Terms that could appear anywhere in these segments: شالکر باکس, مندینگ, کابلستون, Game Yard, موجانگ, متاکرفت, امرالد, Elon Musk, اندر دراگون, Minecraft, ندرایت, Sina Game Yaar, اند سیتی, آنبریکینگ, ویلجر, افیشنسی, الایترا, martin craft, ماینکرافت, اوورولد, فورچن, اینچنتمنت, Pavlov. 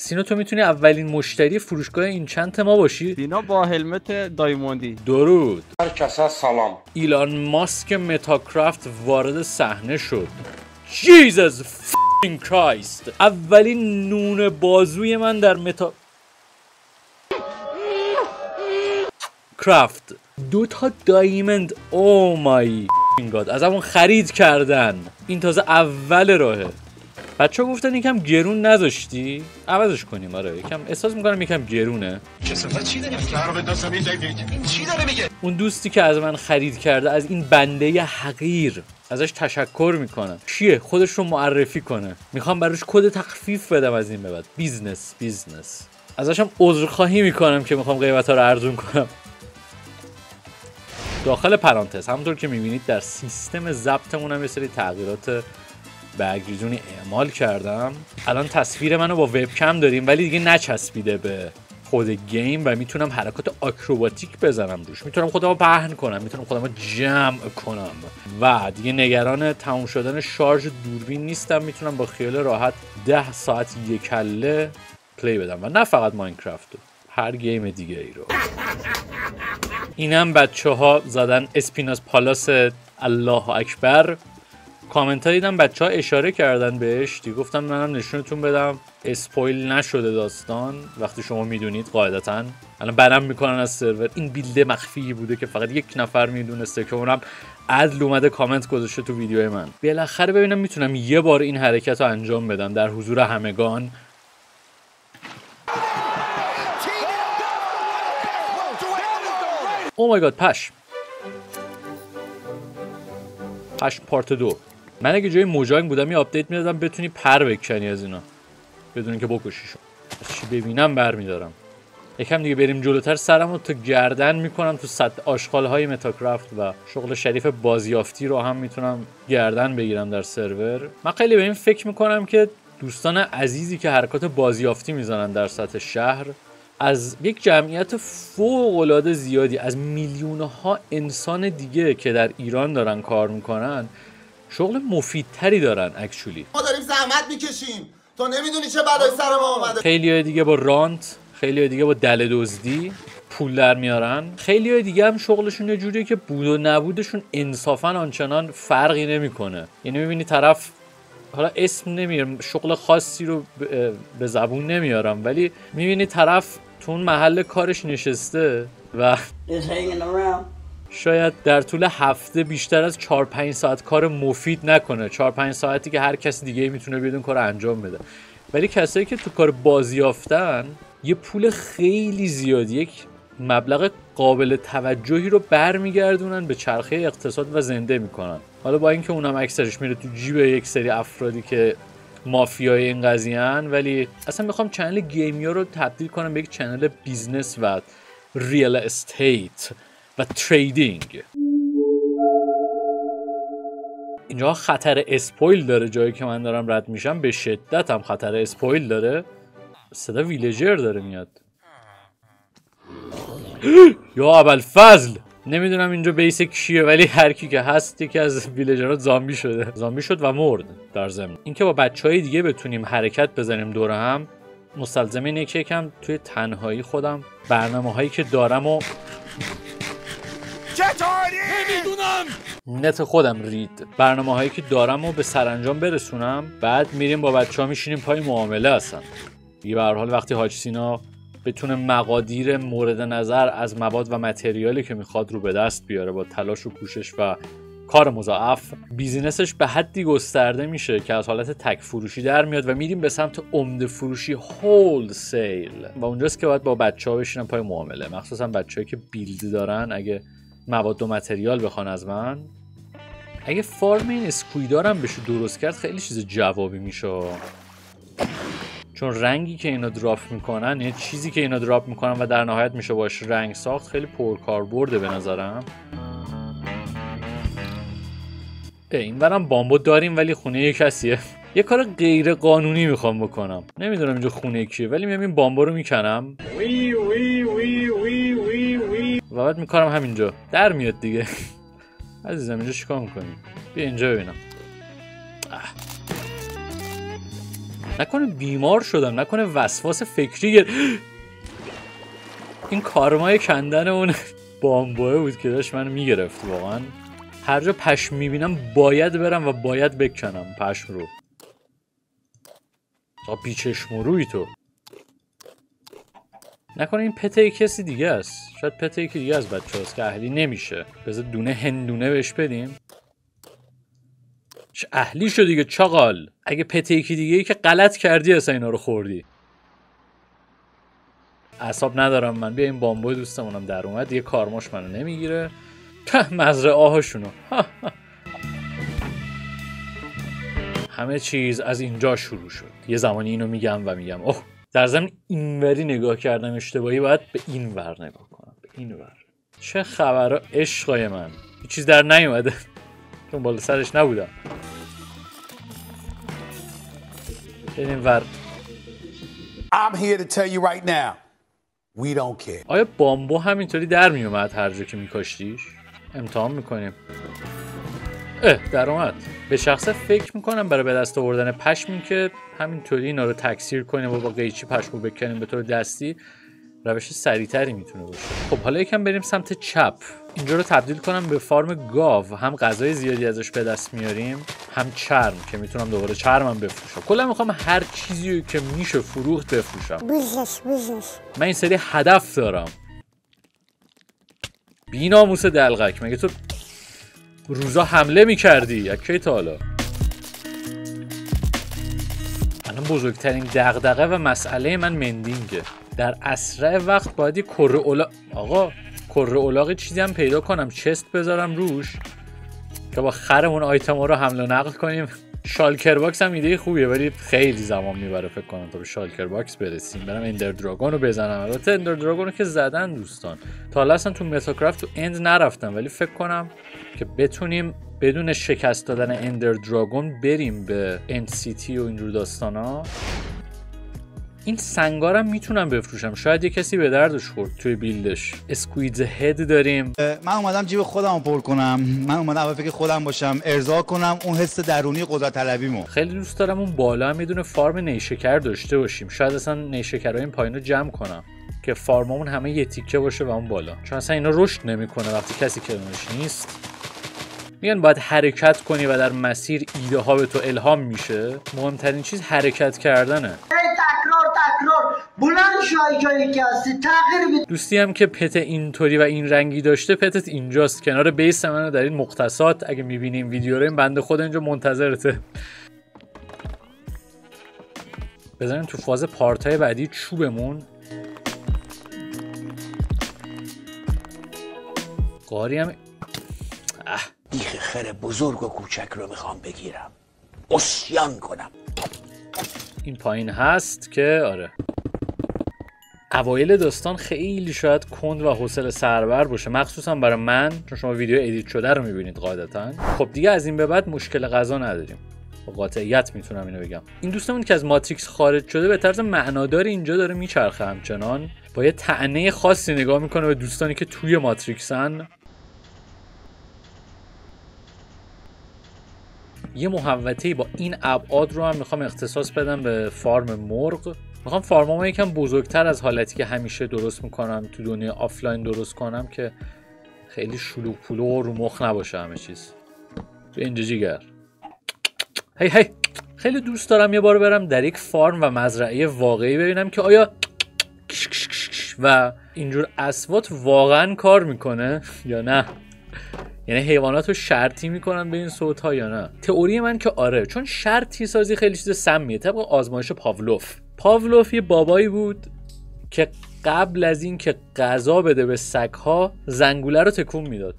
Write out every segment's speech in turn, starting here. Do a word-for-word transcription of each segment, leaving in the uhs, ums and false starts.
سینا تو میتونی اولین مشتری فروشگاه این چنت ما باشی؟ سینا با هلمت دایموندی. درود. هر کسا سلام. ایلان ماسک متا کرافت وارد صحنه شد. جیزس فکینگ کرایست. اولین نون بازوی من در متا کرافت. دو تا دایموند. او مای گاد. از همون خرید کردن. این تازه اول راهه. بچه ها گفتن یکم گرون نذاشتی؟ عوضش کنیم. آره یکم احساس میکنم یکم گرونه. چی داری میگه؟ اون دوستی که از من خرید کرده از این بنده حقیر ازش تشکر میکنم. کیه؟ خودش رو معرفی کنه. میخوام براش کد تخفیف بدم از این به بعد. بیزنس بیزنس. ازشم عذرخواهی میکنم که میخوام قیمت‌ها رو ارزون کنم. داخل پرانتز همونطور که میبینید در سیستم ضبطمون هم یه سری تغییرات برگریزونی اعمال کردم. الان تصویر منو با وبکم داریم ولی دیگه نچسبیده به خود گیم و میتونم حرکات آکروباتیک بزنم روش. میتونم خودمو پهن کنم، میتونم خودمو جمع کنم و دیگه نگران تموم شدن شارژ دوربین نیستم. میتونم با خیال راحت ده ساعت یک کله پلی بدم و نه فقط ماینکرافت، هر گیم دیگه ای رو. اینم بچه ها زدن اسپیناس پالاس الله اکبر. کامنت ها دیدم بچه ها اشاره کردن بهش دیگه، گفتم منم نشونتون بدم اسپویل نشده داستان. وقتی شما میدونید قاعدتا الان برم میکنن از سرور. این بیلد مخفی بوده که فقط یک نفر میدونسته که اونم عدل اومده کامنت گذاشته تو ویدیوی من. بالاخره ببینم میتونم یه بار این حرکت رو انجام بدم در حضور همگان. او مای گاد. پش پش پارت دو. من اگه جای موجانگ بودم یه آپدیت میدادم بتونی پر بکنی از اینا بدون اینکه بکشیشون. چی ببینم برمیدارم. یکم دیگه بریم جلوتر سرمو تا گردن میکنم تو صد آشغالهای متاکرافت و شغل شریف بازیافتی رو هم میتونم گردن بگیرم در سرور. من خیلی به این فکر میکنم که دوستان عزیزی که حرکات بازیافتی میزنن در سطح شهر از یک جمعیت فوق‌العاده زیادی از میلیون‌ها انسان دیگه که در ایران دارن کار میکنن شغل مفیدتری دارن اکچولی. ما داریم زحمت میکشیم تو نمیدونی چه بلای سر ما اومده. خیلی‌های دیگه با رانت، خیلی‌های دیگه با دل دزدی پول در میارن، خیلی‌های دیگه هم شغلشون یه جوریه که بود و نبودشون انصافاً آنچنان فرقی نمیکنه. یعنی میبینی طرف، حالا اسم نمیارم، شغل خاصی رو به زبون نمیارم، ولی میبینی طرف تو اون محل کارش نشسته و شاید در طول هفته بیشتر از چهار پنج ساعت کار مفید نکنه. چهار پنج ساعتی که هر کس دیگه میتونه بیاد اون کار انجام بده. ولی کسایی که تو کار بازیافتن یه پول خیلی زیادی، یک مبلغ قابل توجهی رو برمیگردونن به چرخه اقتصاد و زنده میکنن. حالا با اینکه اونم اکثرش میره تو جیب یک سری افرادی که مافیای این قضیه ان، ولی اصلا میخوام چنل گیم یار رو تبدیل کنم به یک چنل بیزنس و ریال استیت و تریدینگ. اینجا خطر اسپویل داره، جایی که من دارم رد میشم به شدت هم خطر اسپویل داره. صدا ویلجر داره میاد. یا ابوالفضل نمیدونم اینجا بیس کیه، ولی هر کی که هست یکی از ویلجرها زامبی شده. زامبی شد و مرد. در ضمن اینکه با بچهای دیگه بتونیم حرکت بزنیم دور هم مستلزم اینه که یکم توی تنهایی خودم برنامه‌هایی که دارم و نت خودم رید برنامه‌هایی که دارم و به سرانجام برسونم. بعد میریم با بچه‌ها میشینیم پای معامله هستن دیگه. به هر حال وقتی حاج سینا بتونه مقادیر مورد نظر از مواد و متریالی که میخواد رو به دست بیاره با تلاش و کوشش و کار مضاعف، بیزینسش به حدی گسترده میشه که از حالت تک فروشی در میاد و میریم به سمت عمده فروشی، هول سیل. و اونجاست که باید با بچه ها بشینم پای معامله، مخصوصا بچه‌ای که بیلد دارن. اگه مواد و متریال بخوان از من، اگه فارم این اسکویدارم بشه درست کرد خیلی چیز جوابی میشه، چون رنگی که اینا دراپ میکنن، یه چیزی که اینا دراپ میکنن و در نهایت میشه باش رنگ ساخت، خیلی پرکاربرده به نظرم. اینورم بامبو داریم ولی خونه یه کسیه. یه کار غیر قانونی میخوام بکنم، نمیدونم اینجا خونه کیه، ولی میام این بامبو رو میکنم و بعد میکارم همینجا در میاد دیگه. عزیزم اینجا چیکار میکنی؟ بیا اینجا ببینم. نکنه بیمار شدم، نکنه وسواس فکری گر... این کارمای کندن اون بامبوه بود که داشت من میگرفت. واقعا هر جا پشم میبینم باید برم و باید بکنم پشم رو. تا بیچشم روی تو نکنه این پته کسی دیگه است. شاید پته یکی دیگه از بچه هاست که اهلی نمیشه. بذار دونه هندونه بهش بدیم. اهلی شو دیگه چاقال. اگه پته یکی دیگه ای که غلط کردی اصلا اینا رو خوردی. اعصاب ندارم من. بیا این بامبوی دوستمونم در اومد دیگه، کارماش منو نمیگیره. ته مزرعه هاشونو. همه چیز از اینجا شروع شد. یه زمانی اینو میگم و میگم اوه، در ضمن اینوری نگاه کردم اشتباهی، باید به این ور نگاه کنم، به این ور. چه خبره عشقای من؟ هیچ چیز در نیومده چون بالا سرش نبودم. این ور. I'm here to tell you right now. We don't care. آیا بامبو همینطوری در میومد هر جا که میکاشتیش؟ امتحان میکنیم. اه در اومد. به شخصه فکر میکنم برای به دست آوردن پشمی که همینطوری اینا رو تکثیر کنیم و با قیچی پشمو بکنیم به طور دستی، روش سریعتری میتونه باشه. خب حالا یکم بریم سمت چپ. اینجا رو تبدیل کنم به فارم گاو، هم غذای زیادی ازش به دست میاریم، هم چرم که میتونم دوباره چرمم بفروشم. کلا میخوام هر چیزی که میشه فروخت بفروشم. بیزنس بیزنس. من این سری هدف دارم. بی ناموس دلغک، مگه تو روزا حمله میکردی؟ اکی تا حالا الان بزرگترین دغدغه و مسئله من مندینگه. در اسرع وقت باید یه کره اولاق، آقا کره اولاق چیزی هم پیدا کنم چست بذارم روش که با خرمون آیتما رو حمل و نقل کنیم. شالکر باکس هم ایده خوبیه ولی خیلی زمان میبره فکر کنم تا به شالکر باکس برسیم. برم اندر دراگون رو بزنم. البته اندر دراگون رو که زدن دوستان، تا حالا اصلا تو متاکرافت تو اند نرفتم ولی فکر کنم که بتونیم بدون شکست دادن اندر دراگون بریم به اند سیتی و اینجور داستانا. این سنگارم میتونم بفروشم، شاید یه کسی به دردش خورد توی بیلدش. اسکویدز هد داریم. من اومدم جیب خودم پر کنم، من اومدم اول فکر خودم باشم، ارضا کنم اون حس درونی قدرت طلبیمو. خیلی دوست دارم اون بالا هم یه دونه فارم نیشکر داشته باشیم. شاید اصلا نیشکرای این پایینو جمع کنم که فارممون همه یه تیکه باشه و اون بالا، چون اصلا اینا رشد نمیکنه وقتی کسی کنارش نیست. میگن باید حرکت کنی و در مسیر ایده ها به تو الهام میشه. مهمترین چیز حرکت کردنه. بلند شای جایی که هستی تغییر. دوستی هم که پت اینطوری و این رنگی داشته، پتت اینجاست کنار بیس منو در این مقتصات. اگه میبینیم ویدیو رو این بنده خود اینجا منتظرته. بزنیم تو فاز پارت های بعدی چوبمون. قاری هم بیخ خر بزرگ و کوچک رو میخوام بگیرم عصیان کنم. این پایین هست که آره اوایل داستان خیلی شاید کند و حوصله سربر باشه، مخصوصا برای من چون شما ویدیو ادیت شده رو میبینید قاعدتا. خب دیگه از این به بعد مشکل غذا نداریم با قاطعیت میتونم اینو بگم. این دوستمون که از ماتریکس خارج شده به طرز معنادار اینجا داره میچرخه، همچنان با یه طعنه خاصی نگاه میکنه به دوستانی که توی ماتریکسن. یه محوطه‌ای با این ابعاد رو هم میخوام اختصاص بدم به فارم مرغ. میخوام فارمامو یکم بزرگتر از حالتی که همیشه درست میکنم تو دنیا آفلاین درست کنم که خیلی شلوغ پلوغ و رو مخ نباشه همه چیز. تو اینجا جیگر هی هی. خیلی دوست دارم یه بار برم در یک فارم و مزرعه واقعی ببینم که آیا و اینجور اصوات واقعا کار میکنه یا نه، یعنی حیوانات رو شرطی میکنن به این صوت ها یا نه. تئوری من که آره، چون شرطی سازی خیلی چیز سمیه. طبق آزمایش پاولوف، پاولوف یه بابایی بود که قبل از این که غذا بده به سگ‌ها زنگوله رو تکون میداد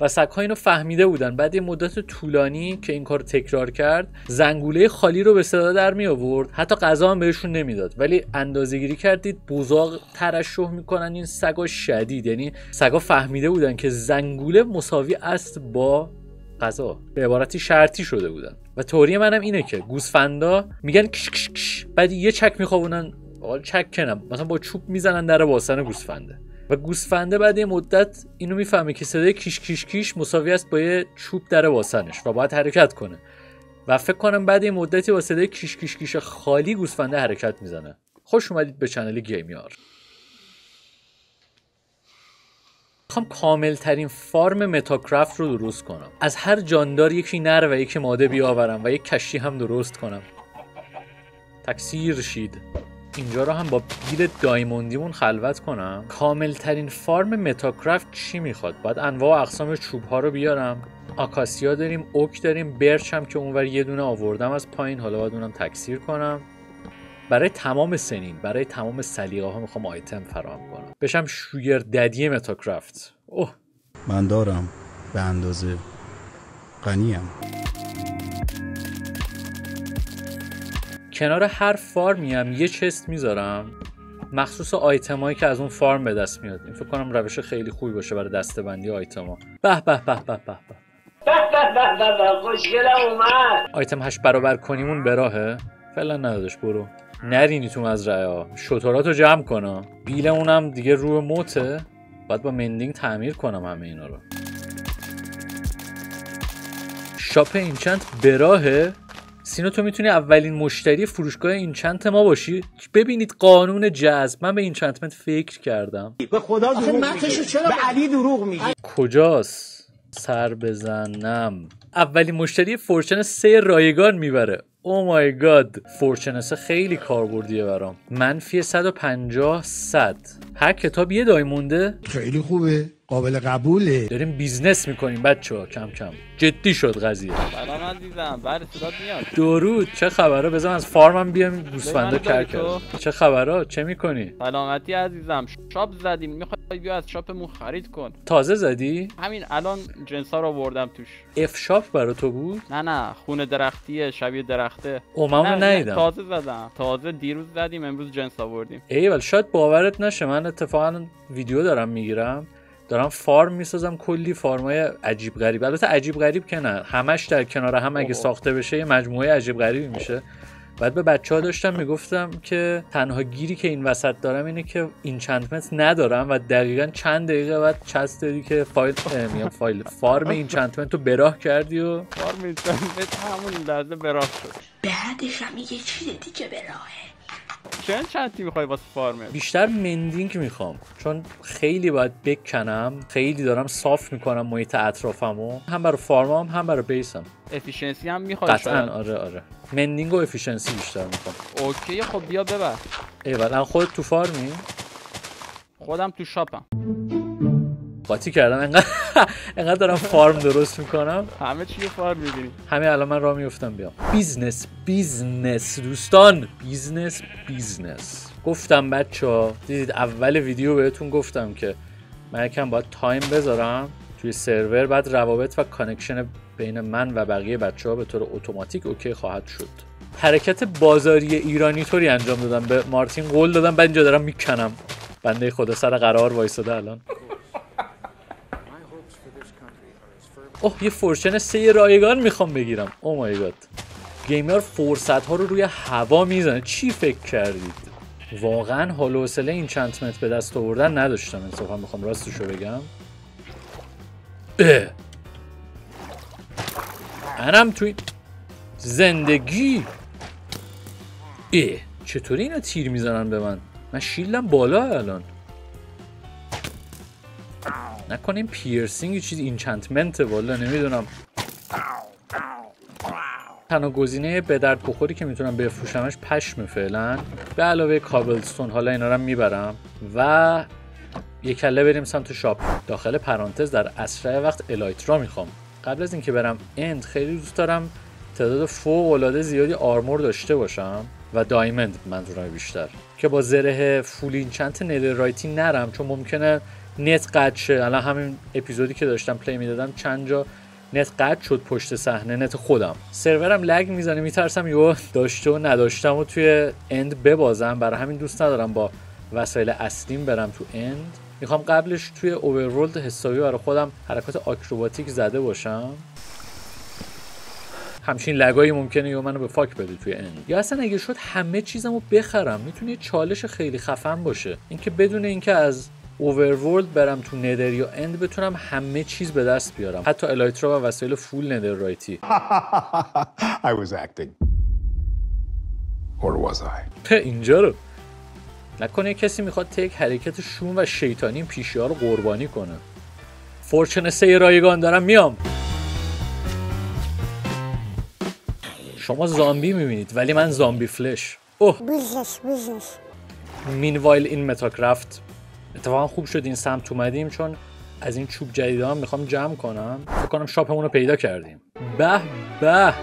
و سگ‌ها اینو فهمیده بودن. بعد یه مدت طولانی که این کار تکرار کرد زنگوله خالی رو به صدا در می آورد، حتی غذا هم بهشون نمیداد. ولی اندازه‌گیری کردید بزاق ترشح میکنن این سگا شدید، یعنی سگا فهمیده بودن که زنگوله مساوی است با غذا، به عبارتی شرطی شده بودن. و تئوری منم اینه که گوسفندا میگن کش کش کش، بعد یه چک میخوابونن، حالا چک کنم مثلا با چوب میزنن در باسن گوسفنده و گوسفنده بعد یه مدت اینو میفهمه که صدای کیش کیش کیش مساوی است با یه چوب در باسنش و باید حرکت کنه. و فکر کنم بعد این مدتی با صدای کیش کیش کیش خالی گوسفنده حرکت میزنه. خوش اومدید به کانال گیم یار. میخوام کامل ترین فارم متاکرافت رو درست کنم. از هر جاندار یکی نر و یکی ماده بیاورم و یک کشتی هم درست کنم. تکثیر شید. اینجا رو هم با بیل دایموندیمون خلوت کنم. کامل ترین فارم متاکرافت چی میخواد؟ باید انواع و اقسام چوب ها رو بیارم. آکاسیا داریم، اوک داریم، برچ هم که اونور یه دونه آوردم از پایین، حالا باید اونم تکثیر کنم. برای تمام سنین، برای تمام سلیقه ها میخوام آیتم فراهم کنم. بشم شوگر ددی متاکرافت. اوه من دارم به اندازه غنیم. کنار هر فارمی هم یه چست میذارم مخصوص آیتمایی که از اون فارم به دست میاد. این فکر کنم روش خیلی خوبی باشه برای دسته‌بندی آیتما. به به به به به به خوشگل اومد. آیتم هشت برابر کنیمون به راهه. فعلا ندادش، برو نرینی تو مزرعه ها، شتراتو جمع کنم. بیلمونم دیگه رو موته، باید با مندینگ تعمیر کنم همه اینا رو. شاپ اینچنت به راهه. سینا تو میتونی اولین مشتری فروشگاه اینچنت ما باشی. ببینید قانون جذب، من به اینچنتمنت فکر کردم. به خدا دروغ میگی، چرا به علی دروغ میگی؟ کجاست؟ سر بزنم. اولین مشتری فورچن سه رایگان میبره. او مای گاد، فورچن سه خیلی کاربردیه برام. منفی صد و پنجاه صد. هر کتاب یه دایمونده. خیلی خوبه، قابل قبوله. داریم بیزنس میکنیم بچه‌ها، کم کم جدی شد قضیه. سلام عزیزم، بعد صدات میاد. درود، چه خبره؟ بذار از فارمم بیام گوسفندا کرک. چه خبره؟ چه میکنی؟ سلامتی عزیزم. شاپ زدیم، میخوای بیا از شاپمون خرید کن. تازه زدی؟ همین الان جنسا رو آوردم توش. اف شاپ برا تو بود؟ نه نه، خونه درختیه، شبیه درخته. اومم ندیدم. تازه زدم. تازه دیروز زدیم، امروز جنس آوردیم. ایول، شاید باورت نشه، من اتفاقا ویدیو دارم میگیرم. دارم فارم میسازم، کلی فارمای عجیب غریب. البته عجیب غریب که نه، همش در کنار هم اگه ساخته بشه یه مجموعه عجیب غریبی میشه. بعد به بچه ها داشتم میگفتم که تنها گیری که این وسط دارم اینه که اینچنتمنت ندارم و دقیقا چند دقیقه بعد چست دادی که فایل میام فایل فارم اینچنتمنت رو براه کردی و فارم اینچنتمنت همون لحظه براه شد. بعدش هم یه چیز دیگه براهه. چند چنتی میخوای واسه فارمه؟ بیشتر مندینگ میخوام، چون خیلی باید بکنم، خیلی دارم صاف میکنم محیط اطرافمو، هم برای فارمام هم برای بیسم. افیشنسی هم میخواد قطعا. آره آره، مندینگ و افیشنسی بیشتر میخوام. اوکی خب بیا ببر. ایولا خودت تو فارمی؟ خودم تو شاپم. قاطی کردم، انقدر انقدر دارم فارم درست میکنم. همه چی فارم میبینی. همین الان من راه میافتم بیام. بیزنس بیزنس دوستان، بیزنس بیزنس. گفتم بچه‌ها، دیدید اول ویدیو بهتون گفتم که من یکم باید تایم بذارم توی سرور، بعد روابط و کانکشن بین من و بقیه بچه‌ها به طور اتوماتیک اوکی خواهد شد. حرکت بازاری ایرانی طوری انجام دادم، به مارتین قول دادم، بعد اینجا دارم میکنم. بنده خدا سر قرار وایساده الان. اوه یه فورچن سه رایگان میخوام بگیرم. او مای گاد، گیم یار فرصت ها رو روی هوا میزنه. چی فکر کردید؟ واقعا حال و حوصله اینچنتمنت به دست آوردن نداشتم، انصافا میخوام راستشو بگم. اه. منم توی زندگی. اه. چطوری اینا تیر میزنن به من؟ من شیلدم بالا الان. نکنیم پیرسینگ یه چیز اینچنتمنته، والا نمیدونم. تنها گزینه به درد بخوری که میتونم بفروشمش پشم فعلا، به علاوه کابلستون. حالا اینا رو میبرم و یک کله بریم سمت شاپ. داخل پرانتز در اسرع وقت الایترا میخوام. قبل از اینکه برم اند، خیلی دوست دارم تعداد فوق العاده زیادی آرمور داشته باشم و دایمند منظورم بیشتر، که با زره فول اینچنت ندررایتی نرم، چون ممکنه نت قطع شه. الان همین اپیزودی که داشتم پلی میدادم چند جا نت قطع شد پشت صحنه، نت خودم. سرورم لگ میزنه، میترسم یهو داشته و نداشتم و توی اند ببازم، برای همین دوست ندارم با وسایل اصلیم برم تو اند. میخوام قبلش توی اوورولد حسابی برای خودم حرکات آکروباتیک زده باشم. همچین لگایی ممکنه یا منو به فاک بده توی اند، یا اصلا اگه شد همه چیزمو بخرم. میتونه یه چالش خیلی خفن باشه، اینکه بدون اینکه از اوورورلد برم تو ندر یا اند بتونم همه چیز به دست بیارم، حتی الایترا و وسایل فول ندر رایتی. I was acting. Or was I? ته اینجا رو نکنه کسی میخواد تا یک حرکت شوم و شیطانی این پیشی‌ها رو قربانی کنه. فورچن سه رایگان دارم میام. شما زامبی میبینید ولی من زامبی فلش. اوه بیزنس بیزنس. مینوایل این متاکرافت اتفاقا خوب شد این سمت اومدیم، چون از این چوب جدیدا هم میخوام جمع کنم. فکر کنم شاپمون رو پیدا کردیم. به به عجب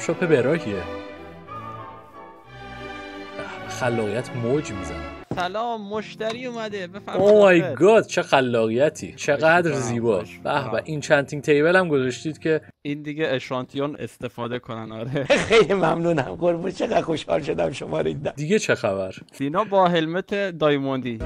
شاپ براهیه، خلاقیت موج میزنه. سلام مشتری اومده بفرمایید. او مای گاد چه خلاقیتی، چقدر زیبا. به به این چنتینگ تیبل هم گذاشتید که این دیگه اشانتیون استفاده کنن. آره خیلی ممنونم قربون، چقدر خوشحال شدم شما رو دیدم. دیگه چه خبر؟ سینا با هلمت دایموندی.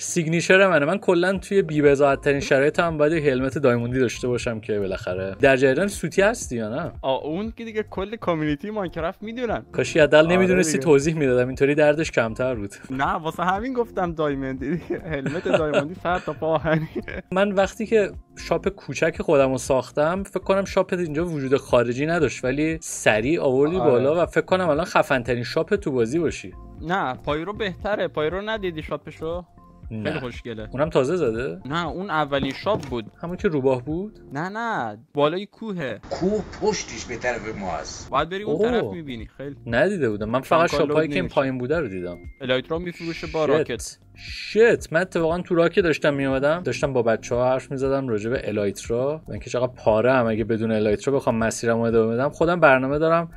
سیگنیچر منه. من کلا توی بی‌بضاعت ترین شرایط هم باید هلمت دایموندی داشته باشم که بالاخره در جریان سوتی هستی یا نه. آ اون که دیگه کل کامیونیتی ماینکرافت میدونن. کاش حداقل نمیدونستی توضیح میدادم، اینطوری دردش کمتر بود. نه واسه همین گفتم دایموندی، هلمت دایموندی سر تا پا آهنی. من وقتی که شاپ کوچک خودمو ساختم فکر کنم شاپ اینجا وجود خارجی نداشت، ولی سریع آوردی بالا و فکر کنم الان خفن ترین شاپ تو بازی باشی. نه پایرو بهتره. پایرو ندیدی شاپشو؟ خیلی خوشگله. اونم تازه زده؟ نه اون اولین شاپ بود، همون که روباه بود. نه نه بالای کوهه، کوه پشتش به طرف ما است، باید بری اون طرف میبینی. خیلی ندیده بودم من، فقط شاپایی که این پایین بوده رو دیدم. الایترا میفروشه با راکت. شت من اتفاقا تو راکت داشتم میومدم، داشتم با بچه‌ها حرف میزدم راجع به الایترا، من که چقدر پاره ام اگه بدون الایترا بخوام مسیرمو ادامه بدم. خودم برنامه دارم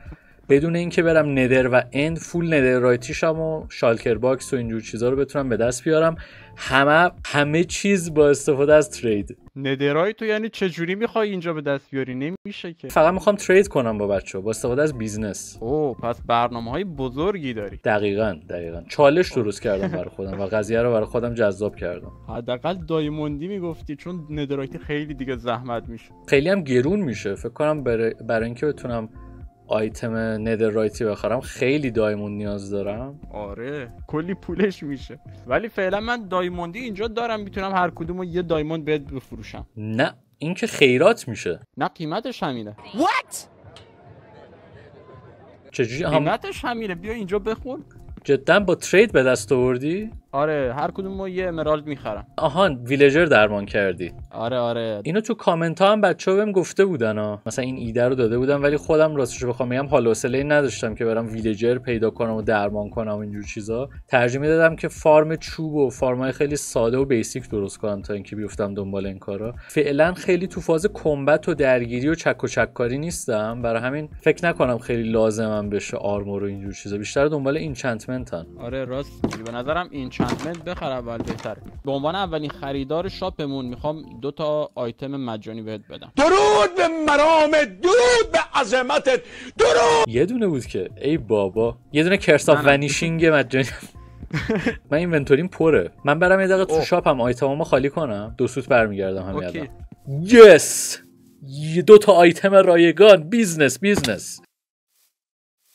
بدون اینکه برم ندر و اند فول ندر رایتیشم و شالکر باکس و اینجور چیزا رو بتونم به دست بیارم. همه همه چیز با استفاده از ترید. ندرای تو یعنی چجوری میخوای اینجا به دست بیاری؟ نمیشه که. فقط میخوام ترید کنم با بچه با استفاده از بیزنس. اوه پس برنامه های بزرگی داری. دقیقاً دقیقاً چالش درست کردم برای خودم و قضیه رو برای خودم جذاب کردم. حداقل دایموندی میگفتی چون ندرایت خیلی دیگه زحمت میشه، خیلی هم گرون میشه. فکر کنم برای برای اینکه بتونم آیتم ندرایتی بخرم خیلی دایموند نیاز دارم. آره کلی پولش میشه. ولی فعلا من دایموندی اینجا دارم، میتونم هر کدومو یه دایموند بهت بفروشم. نه این که خیرات میشه. نه قیمتش همینه. وات چجوری هم... قیمتش همینه. بیا اینجا بخور. جدا با ترید به دست آوردی؟ آره هر کدومو یه امرالد میخرم. آهان ویلجر درمان کردی. آره آره اینو تو کامنت ها هم بچه‌ها بهم گفته بودن ها. مثلا این ایده رو داده بودن ولی خودم راستش بخوام بگم حال و حوصله نداشتم که برم ویلجر پیدا کنم و درمان کنم و اینجور چیزا. ترجیح میدادم که فارم چوب و فارمای خیلی ساده و بیسیک درست کنم تا اینکه بیفتم دنبال این کارا. فعلا خیلی تو فاز کمبت و درگیری و چک و چککاری نیستم، برای همین فکر نکنم خیلی لازمم بشه آرمور و اینجور چیزا. بیشتر دنبال اینچنتمنتن. آره راست به نظرم این چند بخر اول بهتره. به عنوان اولین خریدار شاپمون میخوام دو تا آیتم مجانی بهت بدم. درود به مرام، درود به عظمتت، درود. یه دونه بود که ای بابا، یه دونه کرس اف ونیشینگ مجانی. من اینونتوریم پره. من برم یه دقیقه تو شاپم آیتمامو خالی کنم، دو سوت برمیگردم همین الان. یس دو تا آیتم رایگان. بیزنس بیزنس.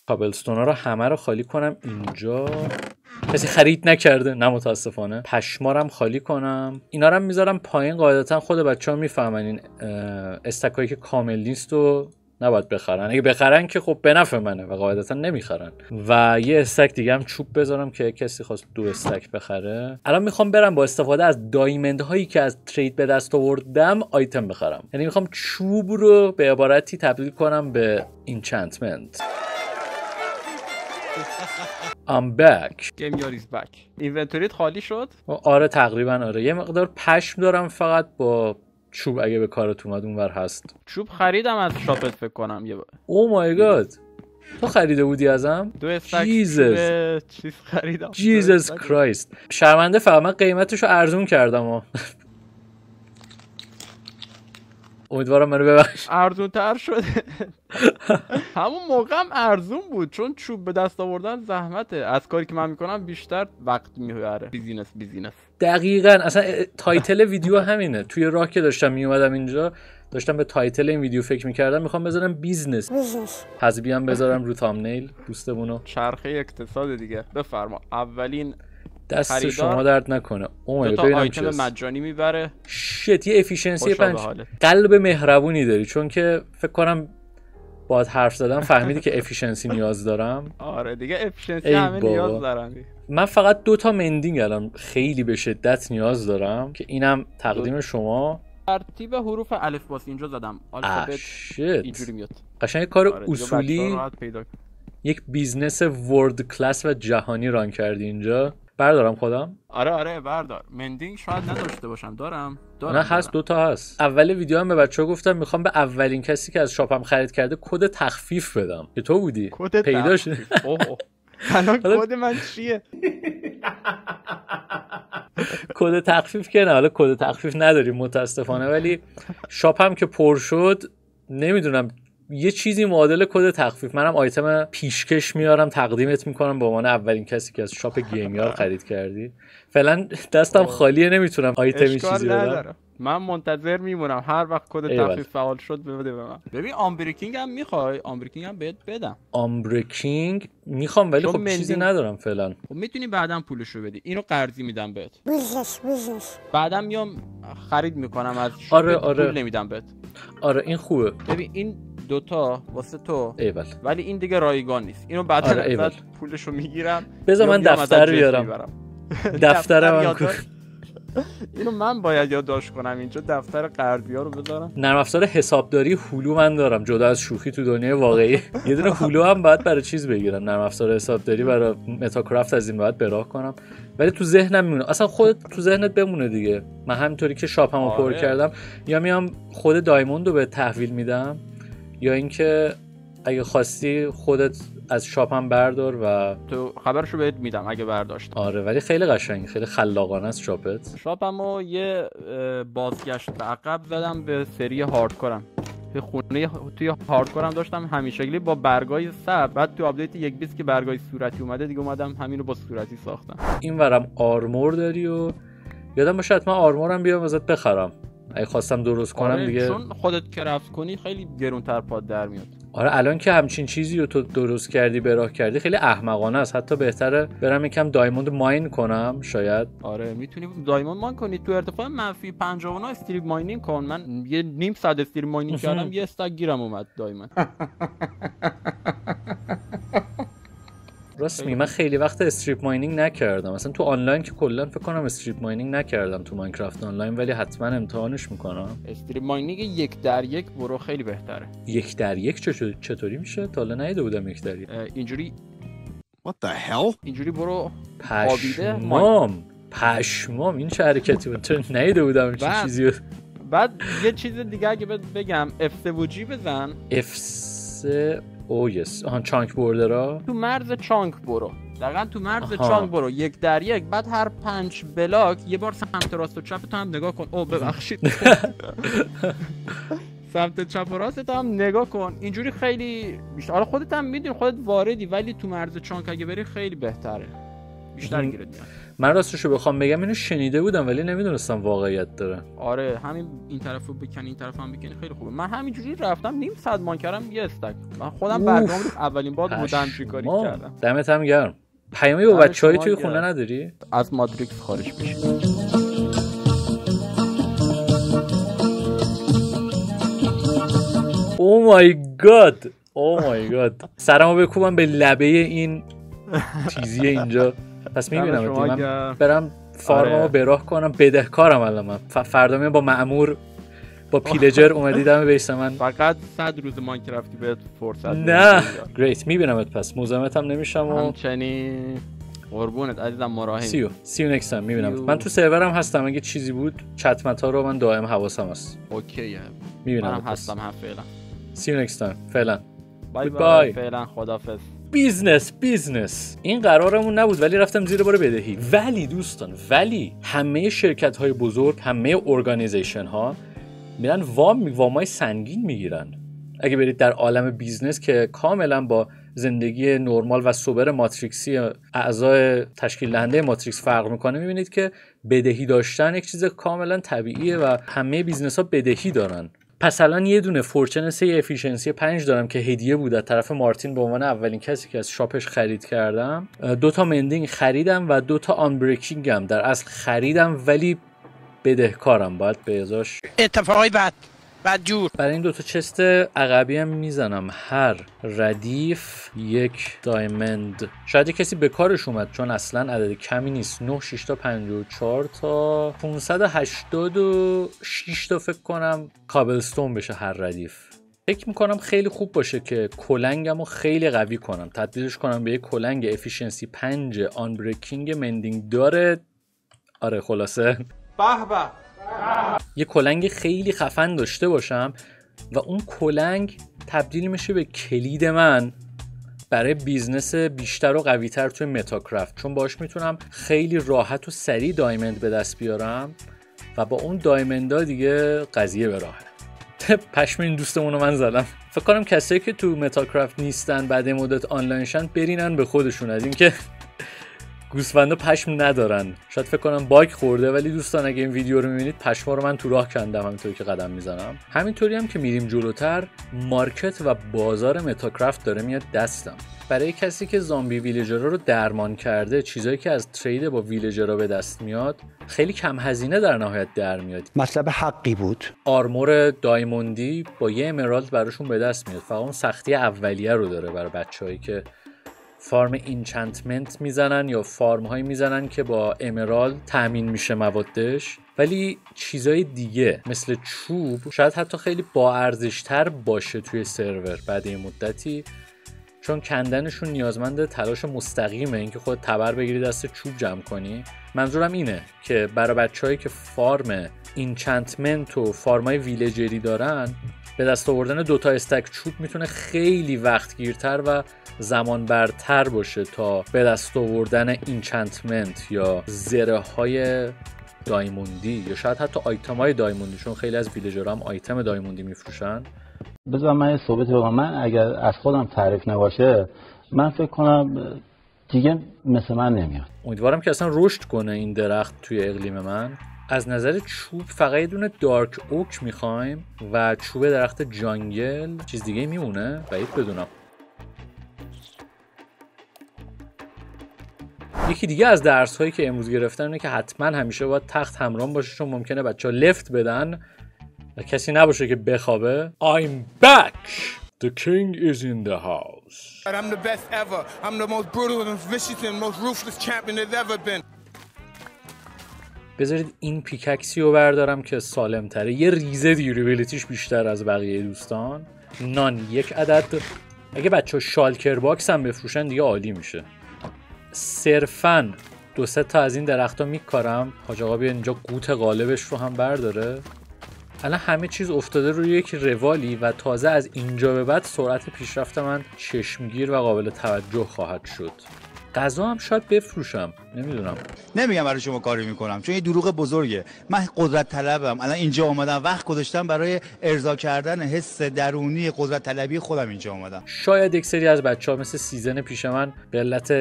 کابلستونا رو همه رو خالی کنم. اینجا کسی خرید نکرده نه متاسفانه. پشمارم خالی کنم. اینا رو میذارم پایین، قاعدتا خود بچه‌ها میفهمن این استکایی که کامل نیست و نباید بخرن. اگه بخرن که خب به نفع منه و قاعدتا نمیخرن. و یه استک دیگه هم چوب بذارم که کسی خواست دو استک بخره. الان میخوام برم با استفاده از دایموند هایی که از ترید به دست آوردم آیتم بخرم. یعنی میخوام چوب رو به عبارتی تبدیل کنم به اینچنتمنت. I'm back. Game Yard is back. اینونتوریت خالی شد؟ آره تقریبا. آره یه مقدار پشم دارم فقط با چوب اگه به کارت اومد اونور هست. چوب خریدم از شاپت فکر کنم یه بار. او مای گاد. تو خریده بودی ازم؟ دو استک چیز خریدم. جیزس کرایست. شرمنده فقط من قیمتشو ارزون کردم و امیدوارم منو ببخش. ارزون تر شده. همون موقع هم ارزون بود چون چوب به دست آوردن زحمته. از کاری که من میکنم بیشتر وقت میبره. بیزینس بیزینس. دقیقاً اصلا تایتل ویدیو همینه. توی راه که داشتم میومدم اینجا داشتم به تایتل این ویدیو فکر می‌کردم، میخوام بذارم بیزنس. حذفی هم بذارم رو تامنیل دوستمونو. چرخه اقتصاد دیگه. بفرما. اولین دست شما درد نکنه. اومد ببینم آیتم مجانی میبره. شت یه افیشنسی پنج. قلب مهربونی داری، چون که فکر کنم باید حرف زدم فهمیدی که افیشنسی نیاز دارم. آره دیگه افیشنسی همه نیاز دارن. من فقط دو تا مندینگ الان خیلی به شدت نیاز دارم که اینم تقدیم شما. ترتیب حروف الف باس اینجا زدم. الفبت اینجوری میاد. قشنگ کار آره اصولی یک بیزنس ورلد کلاس و جهانی ران کردی اینجا. بردارم خودم؟ آره آره بردار. مندینگ شاید نداشته باشم. دارم. دارم. نه هست، دو تا هست. اول ویدیو هم به بچه‌ها گفتم میخوام به اولین کسی که از شاپم خرید کرده کد تخفیف بدم. که تو بودی. پیدا شد. اوه. الان کد من چیه؟ کد تخفیف که نه، حالا کد تخفیف نداریم متاسفانه، ولی شاپم که پر شد نمیدونم یه چیزی معادل کد تخفیف. منم آیتم پیشکش میارم تقدیمت میکنم به عنوان اولین کسی که از شاپ گیم یار خرید کردی. فعلا دستم خالیه نمیتونم آیتمی چیزی بدم. من منتظر میمونم هر وقت کد تخفیف فعال شد بده به من. ببین آنبریکینگ هم میخوای؟ آنبریکینگ هم بهت بدم. آنبریکینگ میخوام ولی خب مندین... چیزی ندارم فعلا. خب میتونی بعداً پولشو بدی. اینو قرضی میدم بهت. بعداً میام خرید میکنم از شو. آره آره. پول نمیدم بهت. آره این خوبه. ببین این دوتا واسه تو. ایول. ولی این دیگه رایگان نیست. اینو بعداً آره پولشو میگیرم. بذار من دفتر بیارم. دفترم هم اینو من باید یادداشت کنم. اینجا دفتر قرضی‌ها رو بذارم. نرم افزار حسابداری هلو من دارم، جدا از شوخی تو دنیای واقعی یه دونه هلو هم باید برای چیز بگیرم. نرم افزار حسابداری برای متاکرافت از این بعد براه کنم، ولی تو ذهنم میمونه. اصلا خودت تو ذهنت بمونه دیگه. من همینطوری که شاپمو پر کردم یا میام خود دایموندو به تحویل میدم، یا اینکه اگه خواستی خودت از شاپم بردار و تو خبرشو بهت میدم اگه برداشت. آره ولی خیلی قشنگ، خیلی خلاقانه است شاپت. شاپمو یه بازگشت به عقب دادم به سری هاردکورم. یه خونه توی هاردکورم داشتم همین شکلی با برگای سبز، بعد تو آپدیت یک بیست که برگای صورتی اومده دیگه اومدم همینو با صورتی ساختم. اینورم آرمور داری و یادم باشه حتما آرمورم بیام ازت بخرم اگه خواستم درست کنم. آره دیگه چون خودت کرافت کنی خیلی گرونتر پاد در میاد. آره الان که همچین چیزی رو تو درست کردی براه کردی خیلی احمقانه است. حتی بهتره برم یکم دایموند ماین کنم شاید. آره میتونی دایموند ماین کنی. تو ارتفاع منفی پنجاه و نه استریپ ماینینگ کن. من یه نیم صد استریپ ماینینگ کردم یه استک گیرم اومد دایموند. راست میگم من خیلی وقت استریپ ماینینگ نکردم. مثلا تو آنلاین که کلا فکر کنم استریپ ماینینگ نکردم تو ماینکرافت آنلاین، ولی حتما امتحانش میکنم. استریپ ماینینگ یک در یک برو خیلی بهتره. یک در یک چطوری چطوری میشه؟ تا الان ندیده بودم یک در یک. اینجوری What the hell؟ اینجوری برو پشمام پشمام این چه حرکتی بود؟ تو ندیده بودم چه چیزی. بعد یه چیز دیگه اگه بگم اف سه وجی بزن. اف سه او یس آن چانک بوردرا تو مرز چانک برو. دقیقاً تو مرز چانک برو یک در یک. بعد هر پنج بلاک یه بار سمت راست و چپ تو هم نگاه کن. او ببخشید سمت چپ و راست تو هم نگاه کن. اینجوری خیلی بیشتر. حالا خودت هم میدونی خودت واردی، ولی تو مرز چانک اگه بری خیلی بهتره، بیشتر گیرت میاد. من راستشو بخوام بگم اینو شنیده بودم ولی نمیدونستم واقعیت داره. آره همین این طرفو بکنی این طرف هم بکنی خیلی خوبه. من همینجوری رفتم نیم صد مان کردم یه استک. من خودم برنامه اولین بار بودم چیکاری کردم. دمت هم گرم. پیامی با بچهای توی خونه نداری؟ از ماتریکس خارج بشی. او مای گاد. او مای گاد. سرمو بکوبم به لبه این چیزی اینجا. پس میبینم من گر... برم فارمو آره. براه کنم. بدهکارم الان. من فردا میام با مأمور با پیلجر اومدی دم بیست من. فقط صد روز ماینکرافتی بهت فرصت نه گریت میبینمت. پس مزاحمت هم نمیشم و همچنین قربونت عزیزم مراهیم. سیو سیو نکست هم میبینمت. من تو سرورم هستم اگه چیزی بود چتمتا رو من دائم حواسم هست. اوکیه میبینم هستم هم فعلا. سیو نکست هم فعلا. بای بای فعلا خدافظ. بیزنس بیزنس این قرارمون نبود ولی رفتم زیر بار بدهی. ولی دوستان ولی همه شرکت های بزرگ همه ارگانیزیشن ها میرن وام وامای سنگین میگیرن. اگه برید در عالم بیزنس که کاملا با زندگی نرمال و سوبر ماتریکسی اعضای تشکیل دهنده ماتریکس فرق میکنه، میبینید که بدهی داشتن یک چیز کاملا طبیعیه و همه بیزنس ها بدهی دارن. پس الان یه دونه فورچن سه افیشنسی پنج دارم که هدیه بود از طرف مارتین به عنوان اولین کسی که از شاپش خرید کردم. دو تا مندینگ خریدم و دو تا آنبریکینگ هم در اصل خریدم ولی بدهکارم، باید به ازاش اتفاقی بعد بعد جور. برای این دو تا چست عقبی هم میزنم، هر ردیف یک دایموند. شاید کسی به کارش اومد چون اصلا عدد کمی نیست، نه شش تا پنجاه و چهار تا پانصد و هشتاد و شش تا فکر کنم کابلستون بشه هر ردیف. فکر میکنم خیلی خوب باشه که کلنگمو خیلی قوی کنم، تبدیلش کنم به یک کلنگ افیشنسی پنج آن بریکینگ مندینگ داره. آره خلاصه به به یه کلنگ خیلی خفن داشته باشم و اون کلنگ تبدیل میشه به کلید من برای بیزنس بیشتر و قویتر توی متاکرافت، چون باش میتونم خیلی راحت و سریع دایموند به دست بیارم و با اون دایموندا دیگه قضیه به راهه. پشمین دوستمونو من زدم. فکر کنم کسایی که تو متاکرافت نیستن بعد مدت آنلاینشن برینن به خودشون از اینکه گوسفندا پشم ندارن. شاید فکر کنم باگ خورده، ولی دوستان اگه این ویدیو رو میبینید پشما رو من تو راه کندم همینطوری که قدم میزنم. همینطوری هم که میریم جلوتر، مارکت و بازار متاکرافت داره میاد دستم. برای کسی که زامبی ویلیجرها رو درمان کرده، چیزایی که از ترید با ویلیجرها به دست میاد خیلی کم هزینه در نهایت در میاد. مطلب حقی بود. آرمور دایموندی با یه امرالد براشون به دست میاد. فقط اون سختی اولیه رو داره برای بچه‌هایی که فارم اینچنتمنت میزنن یا فارم هایی میزنن که با امرالد تامین میشه موادش، ولی چیزای دیگه مثل چوب شاید حتی خیلی با ارزشتر باشه توی سرور بعد یه مدتی، چون کندنشون نیازمند تلاش مستقیمه، اینکه خود تبر بگیری دست چوب جمع کنی. منظورم اینه که برای بچه‌هایی که فارم اینچنتمنت و فارمای ویلجری دارن، به دست آوردن دوتا استک چوب میتونه خیلی وقتگیرتر و زمان برتر باشه تا به دست آوردن اینچنتمنت یا زره های دایموندی یا شاید حتی آیتم های دایموندی، چون خیلی از ویلجرها هم آیتم دایموندی میفروشن. بذار من یه صحبتی بگم. من اگر از خودم تعریف نباشه، من فکر کنم دیگه مثل من نمیاد. امیدوارم که اصلا رشد کنه این درخت توی اقلیم من. از نظر چوب فقط یه دونه دارک اوک میخوایم و چوب درخت جانگل. چیز دیگه میمونه؟ بعید بدونم. یکی دیگه از درس هایی که امروز گرفتم اینه که حتما همیشه باید تخت همراه باشه، چون ممکنه بچه ها لفت بدن و کسی نباشه که بخوابه. I'm back! The king is in the house. I'm the best ever. I'm the most brutal and vicious and most ruthless champion that's ever been. بذارید این پیکاکسی رو بردارم که سالم تره، یه ریزه دیوریبلیتیش بیشتر از بقیه دوستان. نان یک عدد. اگه بچه ها شالکر باکس هم بفروشن دیگه عالی میشه. صرفاً دو سه تا از این درخت ها میکارم. حاج آقا بیا اینجا قوت قالبش رو هم برداره. الان همه چیز افتاده روی یک روالی و تازه از اینجا به بعد سرعت پیشرفت من چشمگیر و قابل توجه خواهد شد. غذا هم شاید بفروشم، نمیدونم. نمیگم برای شما کاری میکنم چون یه دروغ بزرگه. من قدرت طلبم. الان اینجا اومدم، وقت گذاشتم برای ارضا کردن حس درونی قدرت طلبی خودم اینجا اومدم. شاید یک سری از بچه‌ها مثل سیزن پیش من به علت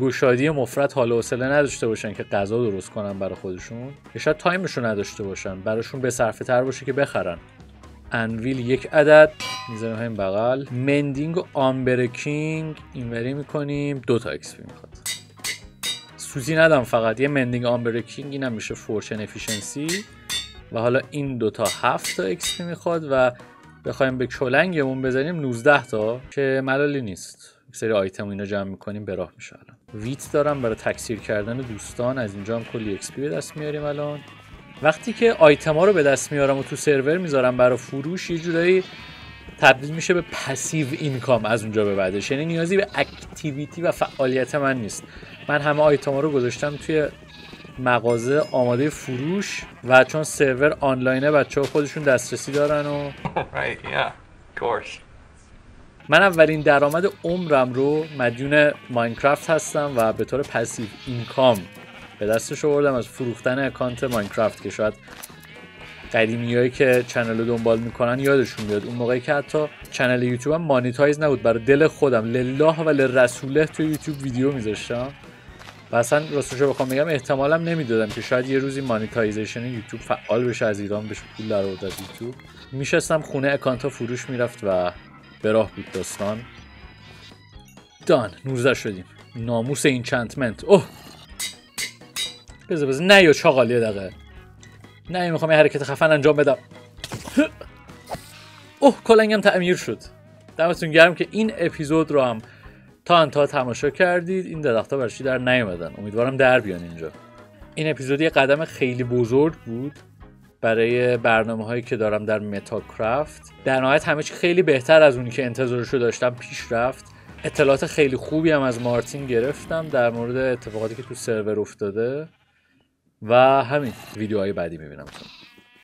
گشادی مفرط حال و حوصله نداشته باشن که غذا درست کنن برای خودشون، یا شاید تایمشون نداشته باشن، براشون بصرفه تر باشه که بخرن. انویل یک عدد میذاریم همین بغل. مندینگ و آمبرکینگ اینوری میکنیم. دو تا اکسپی میخواد. سوزی ندم، فقط یه مندینگ آمبرکینگ. اینم میشه فورچن افیشنسی و حالا این دوتا هفت تا اکسپی میخواد و بخوایم به کلنگمون بزنیم نوزده تا که ملالی نیست. یک سری آیتم اینا جمع میکنیم به راه میشه. الان ویت دارم برای تکثیر کردن دوستان. از اینجا هم کلی اکسپی به دست میاریم. الان وقتی که آیتما رو به دست میارم و تو سرور میذارم برای فروش، یه جورایی تبدیل میشه به پسیو اینکام از اونجا به بعدش، یعنی نیازی به اکتیویتی و فعالیت من نیست. من همه آیتما رو گذاشتم توی مغازه آماده فروش و چون سرور آنلاینه بچه ها خودشون دسترسی دارن و من اولین درآمد عمرم رو مدیون ماینکرافت هستم و به طور پسیو اینکام به دستش آوردم از فروختن اکانت ماینکرافت، که شاید قدیمیایی که چنل رو دنبال میکنن یادشون بیاد اون موقعی که حتی چنل یوتیوبم مانیتایز نبود، برای دل خودم لله و لرسوله توی یوتیوب ویدیو میذاشتم و اصلا راستشو بخوام بگم احتمالم نمیدادم که شاید یه روزی مانیتایزیشن یوتیوب فعال بشه، از ایران بهش پول در آورد از یوتیوب. میشستم خونه اکانتا فروش میرفت و به راه بود داستان. دان نوزده شدیم. ناموس اینچنتمنت. اوه بذار بذار نه یا چاقال یه دقیقه نه میخوام یه حرکت خفن انجام بدم. اوه کلنگم تعمیر شد. دمتون گرم که این اپیزود رو هم تا انتها تماشا کردید. این درخت‌ها برشی در نیومدن، امیدوارم در بیان اینجا. این اپیزود یه قدم خیلی بزرگ بود برای برنامه‌هایی که دارم در متا کرافت. در نهایت همه چی خیلی بهتر از اونی که انتظارشو داشتم پیش رفت. اطلاعات خیلی خوبی هم از مارتین گرفتم در مورد اتفاقاتی که تو سرور افتاده و همین. ویدیوهای بعدی میبینمتون.